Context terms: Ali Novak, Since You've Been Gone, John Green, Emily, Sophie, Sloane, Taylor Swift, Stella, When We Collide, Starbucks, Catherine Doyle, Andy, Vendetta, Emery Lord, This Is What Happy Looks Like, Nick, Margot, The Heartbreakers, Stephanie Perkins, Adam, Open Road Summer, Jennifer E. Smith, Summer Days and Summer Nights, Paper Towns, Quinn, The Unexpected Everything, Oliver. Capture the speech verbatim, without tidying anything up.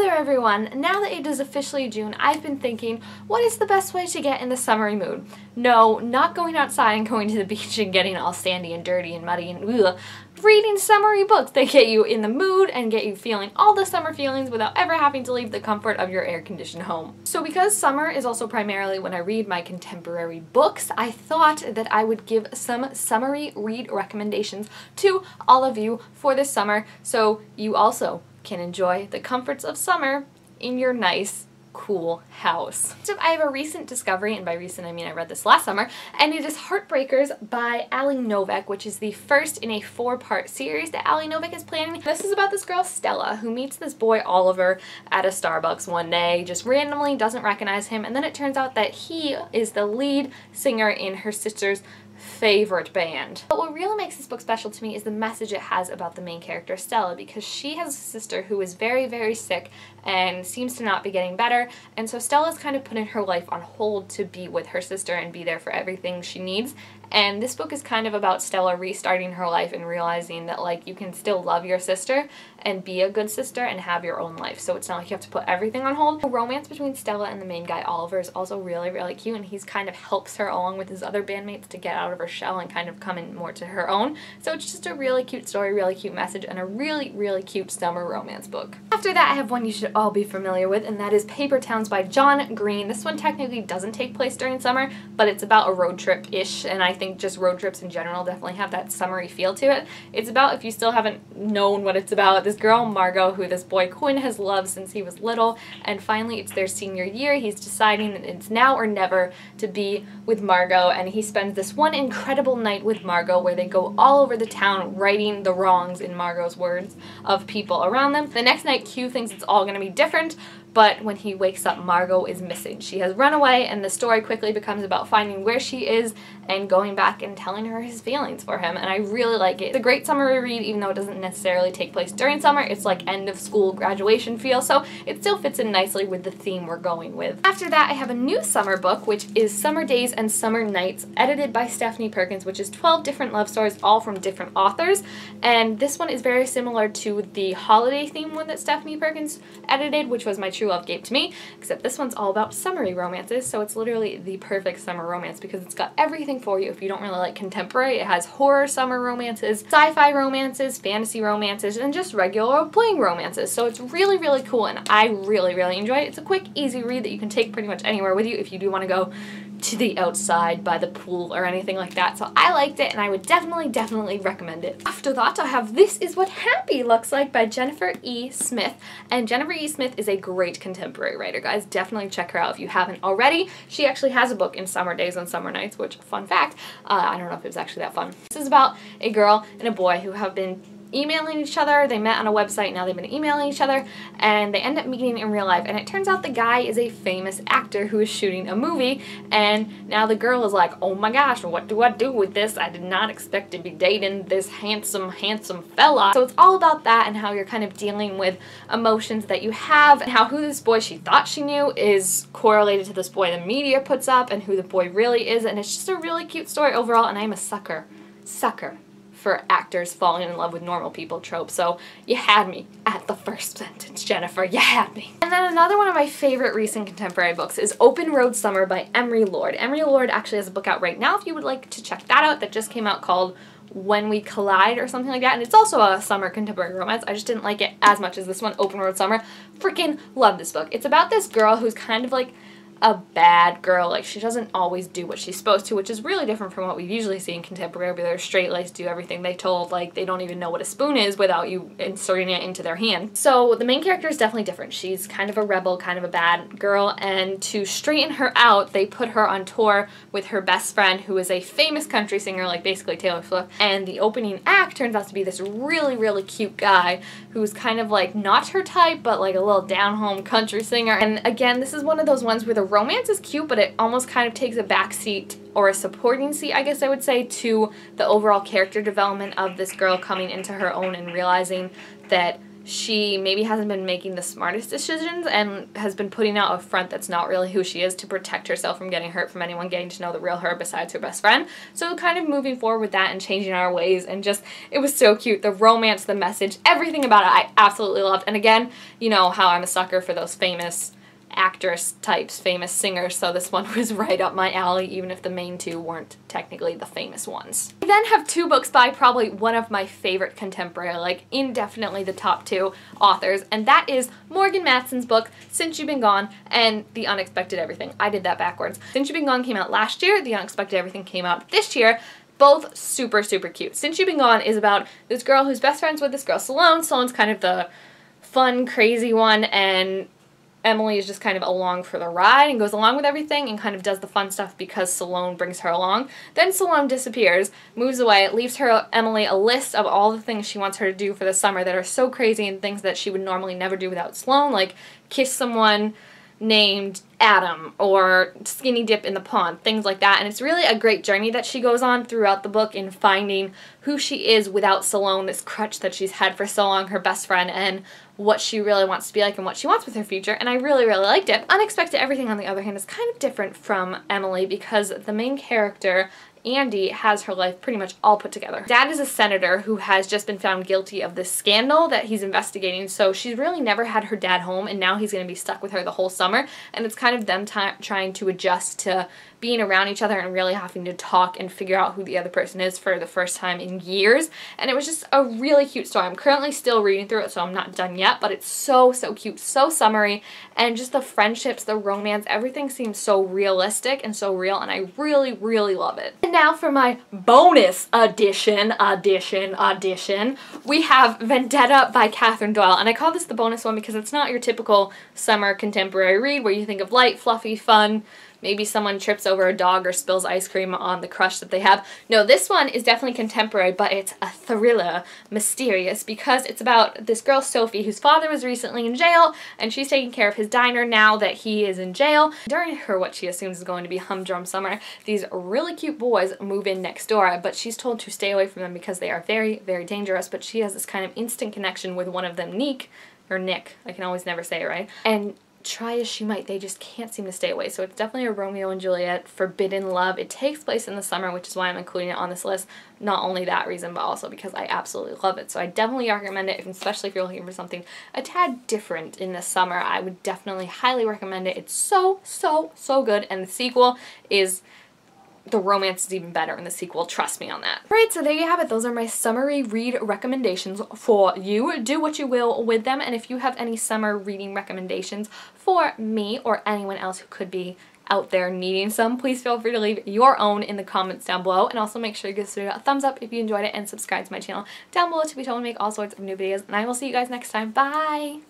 Hello there everyone! Now that it is officially June, I've been thinking, what is the best way to get in the summery mood? No, not going outside and going to the beach and getting all sandy and dirty and muddy and ugh. Reading summery books. They get you in the mood and get you feeling all the summer feelings without ever having to leave the comfort of your air-conditioned home. So because summer is also primarily when I read my contemporary books, I thought that I would give some summery read recommendations to all of you for this summer so you also can enjoy the comforts of summer in your nice, cool house. I have a recent discovery, and by recent I mean I read this last summer, and it is Heartbreakers by Ali Novak, which is the first in a four-part series that Ali Novak is planning. This is about this girl Stella who meets this boy Oliver at a Starbucks one day, just randomly, doesn't recognize him, and then it turns out that he is the lead singer in her sister's favorite band. But what really makes this book special to me is the message it has about the main character Stella, because she has a sister who is very very sick and seems to not be getting better, and so Stella's kind of putting her life on hold to be with her sister and be there for everything she needs. And this book is kind of about Stella restarting her life and realizing that, like, you can still love your sister and be a good sister and have your own life, so it's not like you have to put everything on hold. The romance between Stella and the main guy Oliver is also really really cute, and he's kind of helps her along with his other bandmates to get out of her shell and kind of come in more to her own. So it's just a really cute story, really cute message, and a really really cute summer romance book. After that I have one you should all be familiar with, and that is Paper Towns by John Green. This one technically doesn't take place during summer, but it's about a road trip-ish, and I think just road trips in general definitely have that summery feel to it. It's about, if you still haven't known what it's about, this girl Margot who this boy Quinn has loved since he was little, and finally it's their senior year. He's deciding that it's now or never to be with Margot, and he spends this one incredible night with Margot where they go all over the town righting the wrongs, in Margot's words, of people around them. The next night Q thinks it's all going to be different, but when he wakes up Margot is missing. She has run away, and the story quickly becomes about finding where she is and going back and telling her his feelings for him, and I really like it. It's a great summer read even though it doesn't necessarily take place during summer. It's like end of school graduation feel, so it still fits in nicely with the theme we're going with. After that I have a new summer book, which is Summer Days and Summer Nights, edited by Stephanie Perkins, which is twelve different love stories all from different authors, and this one is very similar to the holiday theme one that Stephanie Perkins edited, which was My True Love Gave to Me, except this one's all about summery romances, so it's literally the perfect summer romance because it's got everything for you if you don't really like contemporary. It has horror summer romances, sci-fi romances, fantasy romances, and just regular plain romances, so it's really really cool and I really really enjoy it. It's a quick easy read that you can take pretty much anywhere with you if you do want to go to the outside by the pool or anything like that, so I liked it and I would definitely definitely recommend it. After that I have This Is What Happy Looks Like by Jennifer E. Smith, and Jennifer E. Smith is a great contemporary writer, guys. Definitely check her out if you haven't already. She actually has a book in Summer Days and Summer Nights, which, fun fact, uh, I don't know if it was actually that fun. This is about a girl and a boy who have been emailing each other. They met on a website, now they've been emailing each other, and they end up meeting in real life, and it turns out the guy is a famous actor who is shooting a movie, and now the girl is like, oh my gosh, what do I do with this? I did not expect to be dating this handsome handsome fella. So it's all about that and how you're kind of dealing with emotions that you have, and how who this boy she thought she knew is correlated to this boy the media puts up and who the boy really is, and it's just a really cute story overall, and I'm a sucker sucker for actors falling in love with normal people trope, so you had me at the first sentence, Jennifer, you had me. And then another one of my favorite recent contemporary books is Open Road Summer by Emery Lord. Emery Lord actually has a book out right now if you would like to check that out, that just came out, called When We Collide or something like that, and it's also a summer contemporary romance. I just didn't like it as much as this one, Open Road Summer. Freaking love this book. It's about this girl who's kind of like a bad girl, like she doesn't always do what she's supposed to, which is really different from what we usually see in contemporary, where they're straight-laced, do everything they told, like they don't even know what a spoon is without you inserting it into their hand. So the main character is definitely different. She's kind of a rebel, kind of a bad girl, and to straighten her out they put her on tour with her best friend who is a famous country singer, like basically Taylor Swift, and the opening act turns out to be this really really cute guy who's kind of like not her type, but like a little down-home country singer. And again, this is one of those ones where the romance is cute, but it almost kind of takes a backseat, or a supporting seat, I guess I would say, to the overall character development of this girl coming into her own and realizing that she maybe hasn't been making the smartest decisions and has been putting out a front that's not really who she is to protect herself from getting hurt, from anyone getting to know the real her besides her best friend. So kind of moving forward with that and changing our ways, and just, it was so cute. The romance, the message, everything about it I absolutely loved. And again, you know how I'm a sucker for those famous actress types, famous singers, so this one was right up my alley, even if the main two weren't technically the famous ones. I then have two books by probably one of my favorite contemporary, like indefinitely the top two authors, and that is Morgan Matson's book, Since You've Been Gone, and The Unexpected Everything. I did that backwards. Since You've Been Gone came out last year, The Unexpected Everything came out this year. Both super, super cute. Since You've Been Gone is about this girl who's best friends with this girl, Sloane. Sloane's kind of the fun, crazy one, and Emily is just kind of along for the ride and goes along with everything and kind of does the fun stuff because Sloane brings her along. Then Sloane disappears, moves away, leaves her Emily a list of all the things she wants her to do for the summer that are so crazy and things that she would normally never do without Sloane, like kiss someone named Adam or skinny dip in the pond, things like that. And it's really a great journey that she goes on throughout the book in finding who she is without Sloane, this crutch that she's had for so long, her best friend, and what she really wants to be like and what she wants with her future. And I really, really liked it. Unexpected Everything, on the other hand, is kind of different from Emily because the main character, Andy, has her life pretty much all put together. Dad is a senator who has just been found guilty of this scandal that he's investigating, so she's really never had her dad home, and now he's going to be stuck with her the whole summer, and it's kind of them trying to adjust to being around each other and really having to talk and figure out who the other person is for the first time in years. And it was just a really cute story. I'm currently still reading through it, so I'm not done yet, but it's so, so cute, so summery, and just the friendships, the romance, everything seems so realistic and so real, and I really, really love it. And now for my bonus edition, edition, edition, we have Vendetta by Catherine Doyle, and I call this the bonus one because it's not your typical summer contemporary read where you think of light, fluffy, fun, maybe someone trips over a dog or spills ice cream on the crush that they have. No, this one is definitely contemporary, but it's a thriller, mysterious, because it's about this girl, Sophie, whose father was recently in jail, and she's taking care of his diner now that he is in jail. During her, what she assumes is going to be humdrum summer, these really cute boys move in next door, but she's told to stay away from them because they are very, very dangerous, but she has this kind of instant connection with one of them, Nick, or Nick, I can always never say it right, and try as she might, they just can't seem to stay away. So it's definitely a Romeo and Juliet forbidden love. It takes place in the summer, which is why I'm including it on this list. Not only that reason, but also because I absolutely love it. So I definitely recommend it, especially if you're looking for something a tad different in the summer. I would definitely highly recommend it. It's so, so, so good. And the sequel is, the romance is even better in the sequel, trust me on that. Alright, so there you have it. Those are my summary read recommendations for you. Do what you will with them, and if you have any summer reading recommendations for me or anyone else who could be out there needing some, please feel free to leave your own in the comments down below, and also make sure you give this video a thumbs up if you enjoyed it and subscribe to my channel down below to be told to make all sorts of new videos, and I will see you guys next time. Bye!